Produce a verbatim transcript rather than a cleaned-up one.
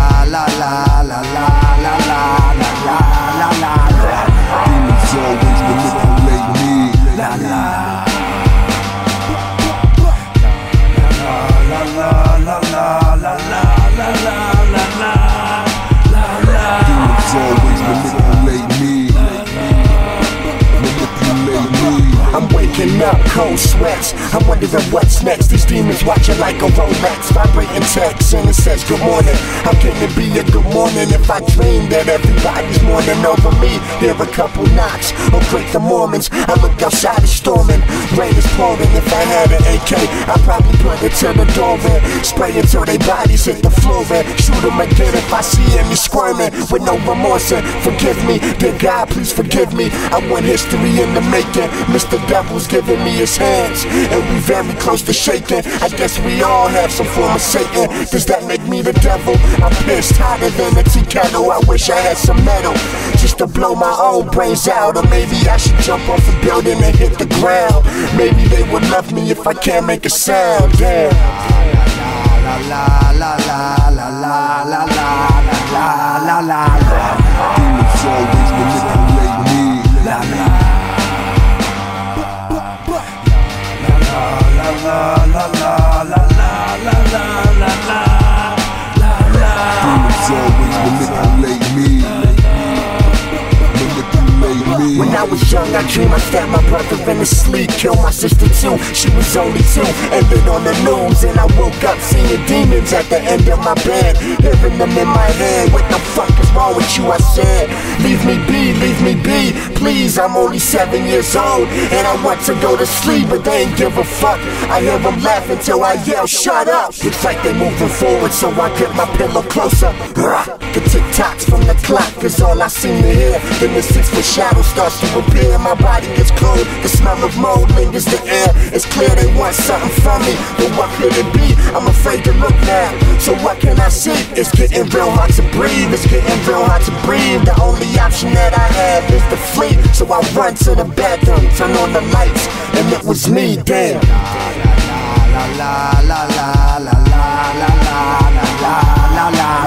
la la la la la la la la la la. Demons always manipulate me. La la la la la la la la la la la. Demons always manipulate me. Manipulate me. I'm waking up, cold sweats. I'm wondering what's next. These demons watching like a Rolex, vibrating text, and it says good morning. How can it be a good morning if I dream that everybody's mourning over me? Hear a couple knocks, oh great, the Mormons. I look outside, it's storming, rain is pouring. If I had an A K, I'd probably put it to the door and spray it till they bodies hit the floor and shoot them again if I see any squirming with no remorse. And forgive me, dear God, please forgive me. I want history in the making. Mister Devil's giving me his hands, and we very close to shaking. I guess we all have some form of Satan. Does that make me the devil? I'm pissed, hotter than a tea kettle. I wish I had some metal just to blow my own brains out. Or maybe I should jump off a building and hit the ground. Maybe they would love me if I can't make a sound. Damn. La la la la la la la la la la la la. Demons always manipulate me. La la. La la la la la la la la la la. Demons always manipulate me. Manipulate me. When I was young, I dreamed I stabbed my brother in his sleep, killed my sister too. She was only two. Ended on the news, and I woke up seeing demons at the end of my bed, hearing them in my head. What the fuck is wrong with you? I said, leave me be, leave me be. Please, I'm only seven years old and I want to go to sleep, but they ain't give a fuck. I hear them laugh until I yell, shut up. Looks like they moving forward, so I get my pillow closer. The tick-tocks from the clock is all I seem to hear. Then the six-foot shadow starts to appear. My body gets cold, the smell of mold lingers the air. It's clear they want something from me, but what could it be? I'm afraid to look now, so what can I see? It's getting real hard to breathe, it's getting real hard to breathe. The only option that I have is to flee. So I run to the bathroom, turn on the lights, and it was me, damn. La la la la la la la la la la la la la la.